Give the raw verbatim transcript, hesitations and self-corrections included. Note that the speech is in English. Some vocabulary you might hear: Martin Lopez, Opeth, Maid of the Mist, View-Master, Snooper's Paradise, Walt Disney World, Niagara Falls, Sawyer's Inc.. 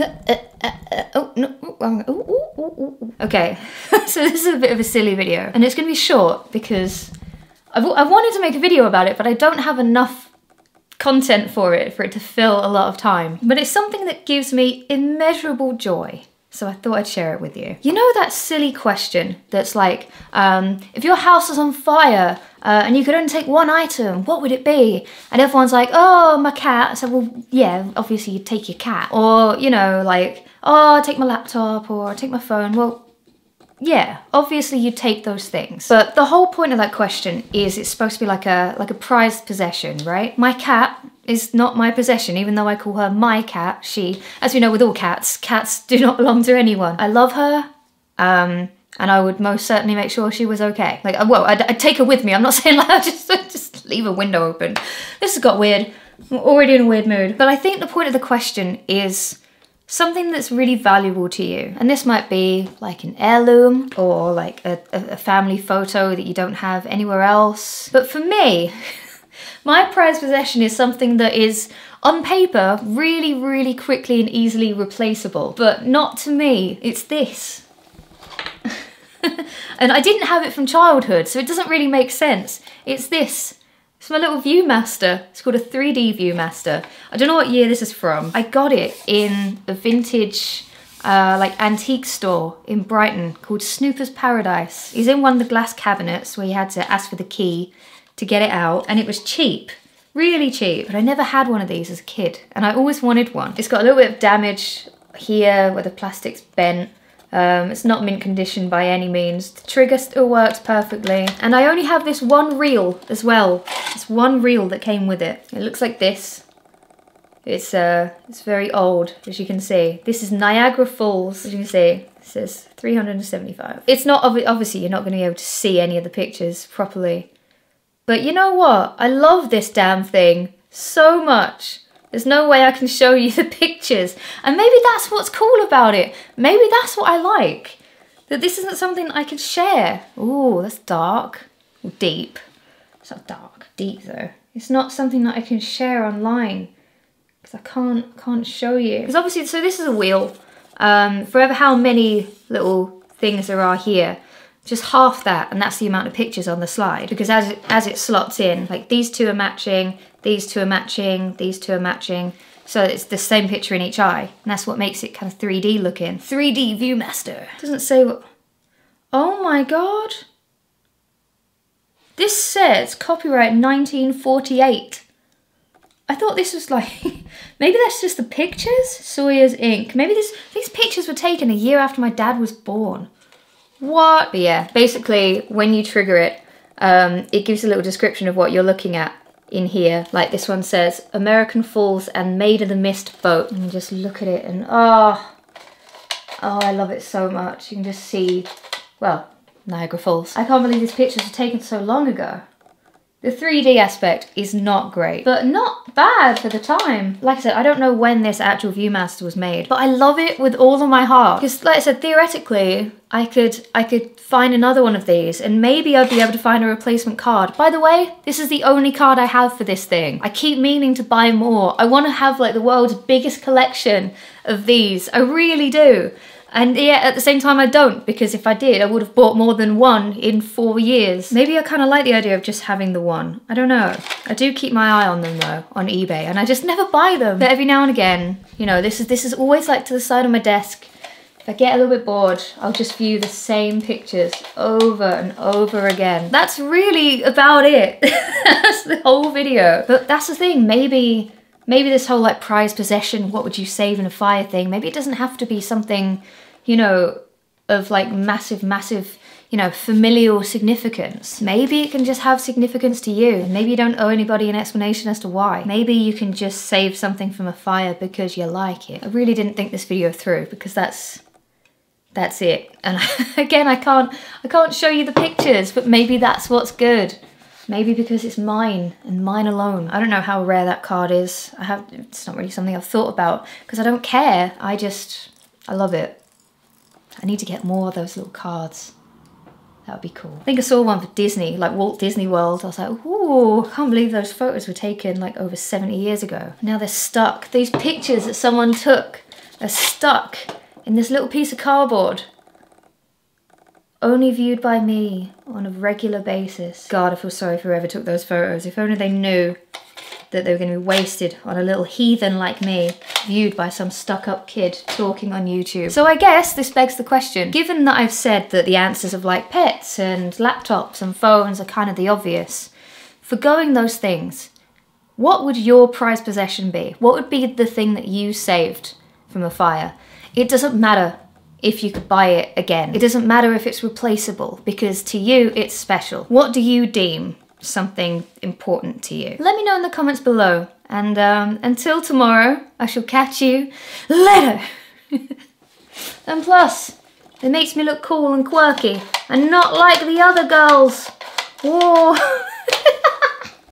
Uh, uh, uh, oh, no, wrong. Ooh, ooh, ooh, ooh. Okay, so this is a bit of a silly video, and it's gonna be short because I've, I've wanted to make a video about it, but I don't have enough content for it, for it to fill a lot of time. But it's something that gives me immeasurable joy, so I thought I'd share it with you. You know that silly question that's like, um, if your house is on fire uh, and you could only take one item, what would it be? And everyone's like, oh, my cat. So, well, yeah, obviously you'd take your cat. Or, you know, like, oh, I'll take my laptop or I'll take my phone. Well, yeah, obviously you take those things. But the whole point of that question is it's supposed to be like a, like a prized possession, right? My cat is not my possession, even though I call her my cat, she. As we know with all cats, cats do not belong to anyone. I love her, um, and I would most certainly make sure she was okay. Like, well, I'd, I'd take her with me. I'm not saying like, I'd just, just leave a window open. This has got weird. I'm already in a weird mood. But I think the point of the question is something that's really valuable to you. And this might be like an heirloom or like a, a family photo that you don't have anywhere else. But for me, my prized possession is something that is, on paper, really, really quickly and easily replaceable. But not to me, it's this. And I didn't have it from childhood, so it doesn't really make sense. It's this. It's my little View-Master. It's called a three D View-Master. I don't know what year this is from. I got it in a vintage, uh, like antique store in Brighton called Snooper's Paradise. It's in one of the glass cabinets where you had to ask for the key to get it out, and it was cheap, really cheap. But I never had one of these as a kid, and I always wanted one. It's got a little bit of damage here where the plastic's bent. Um, it's not mint condition by any means. The trigger still works perfectly. And I only have this one reel as well. It's one reel that came with it. It looks like this. It's uh, it's very old, as you can see. This is Niagara Falls, as you can see. It says three hundred seventy-five. It's not, ob obviously you're not gonna be able to see any of the pictures properly. But you know what? I love this damn thing so much. There's no way I can show you the pictures. And maybe that's what's cool about it. Maybe that's what I like. That this isn't something I can share. Ooh, that's dark. Deep. It's not dark. Deep though. It's not something that I can share online. Because I can't, can't show you. Because obviously, so this is a wheel. Um, forever how many little things there are here. Just half that, and that's the amount of pictures on the slide. Because as it, as it slots in, like these two are matching, these two are matching, these two are matching. So it's the same picture in each eye. And that's what makes it kind of three D looking. three D View-Master. Doesn't say what, oh my God. This says copyright nineteen forty-eight. I thought this was like, maybe that's just the pictures? Sawyer's Incorporated. Maybe this, these pictures were taken a year after my dad was born. What? But yeah, basically when you trigger it, um, it gives a little description of what you're looking at in here. Like this one says, American Falls and Maid of the Mist boat. And you just look at it and oh, oh, I love it so much. You can just see, well, Niagara Falls. I can't believe these pictures were taken so long ago. The three D aspect is not great, but not bad for the time. Like I said, I don't know when this actual View-Master was made, but I love it with all of my heart. Because like I said, theoretically, I could, I could find another one of these and maybe I'd be able to find a replacement card. By the way, this is the only card I have for this thing. I keep meaning to buy more. I want to have like the world's biggest collection of these. I really do. And yeah, at the same time I don't, because if I did, I would have bought more than one in four years. Maybe I kind of like the idea of just having the one. I don't know. I do keep my eye on them though, on eBay, and I just never buy them. But every now and again, you know, this is, this is always like to the side of my desk. If I get a little bit bored, I'll just view the same pictures over and over again. That's really about it. That's the whole video. But that's the thing, maybe... Maybe this whole like prized possession, what would you save in a fire thing, maybe it doesn't have to be something, you know, of like massive, massive, you know, familial significance. Maybe it can just have significance to you. Maybe you don't owe anybody an explanation as to why. Maybe you can just save something from a fire because you like it. I really didn't think this video through because that's, that's it. And again, I can't, I can't show you the pictures, but maybe that's what's good. Maybe because it's mine, and mine alone. I don't know how rare that card is. I have, it's not really something I've thought about, because I don't care. I just, I love it. I need to get more of those little cards. That would be cool. I think I saw one for Disney, like Walt Disney World. I was like, ooh, I can't believe those photos were taken like over seventy years ago. Now they're stuck. These pictures that someone took They're stuck in this little piece of cardboard. Only viewed by me on a regular basis. God, I feel sorry for whoever took those photos. If only they knew that they were going to be wasted on a little heathen like me, viewed by some stuck-up kid talking on YouTube. So I guess this begs the question, given that I've said that the answers of like pets and laptops and phones are kind of the obvious, forgoing those things, what would your prized possession be? What would be the thing that you saved from a fire? It doesn't matter if you could buy it again. It doesn't matter if it's replaceable, because to you it's special. What do you deem something important to you? Let me know in the comments below, and um, until tomorrow, I shall catch you later. And plus, it makes me look cool and quirky and not like the other girls. Whoa.